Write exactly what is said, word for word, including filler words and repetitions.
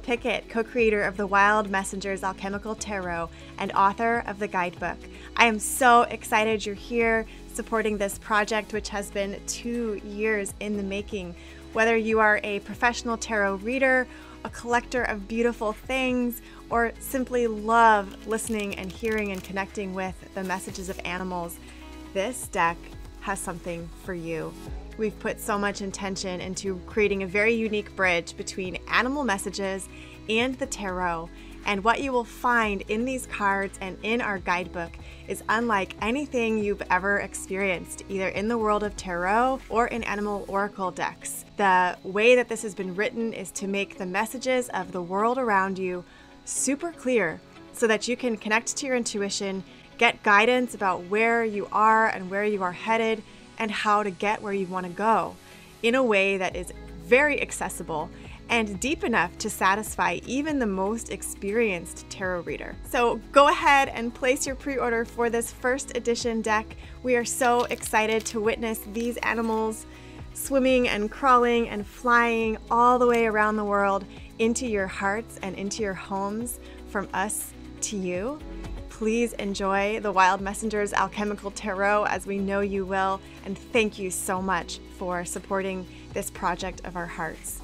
Lola Pickett, co-creator of the Wild Messengers Alchemical Tarot and author of the guidebook. I am so excited you're here supporting this project, which has been two years in the making. Whether you are a professional tarot reader, a collector of beautiful things, or simply love listening and hearing and connecting with the messages of animals, this deck has something for you. We've put so much intention into creating a very unique bridge between animal messages and the tarot, and what you will find in these cards and in our guidebook is unlike anything you've ever experienced, either in the world of tarot or in animal oracle decks. The way that this has been written is to make the messages of the world around you super clear so that you can connect to your intuition, get guidance about where you are and where you are headed, and how to get where you want to go in a way that is very accessible and deep enough to satisfy even the most experienced tarot reader. So go ahead and place your pre-order for this first edition deck. We are so excited to witness these animals swimming and crawling and flying all the way around the world into your hearts and into your homes, from us to you. Please enjoy the Wild Messengers Alchemical Tarot, as we know you will, and thank you so much for supporting this project of our hearts.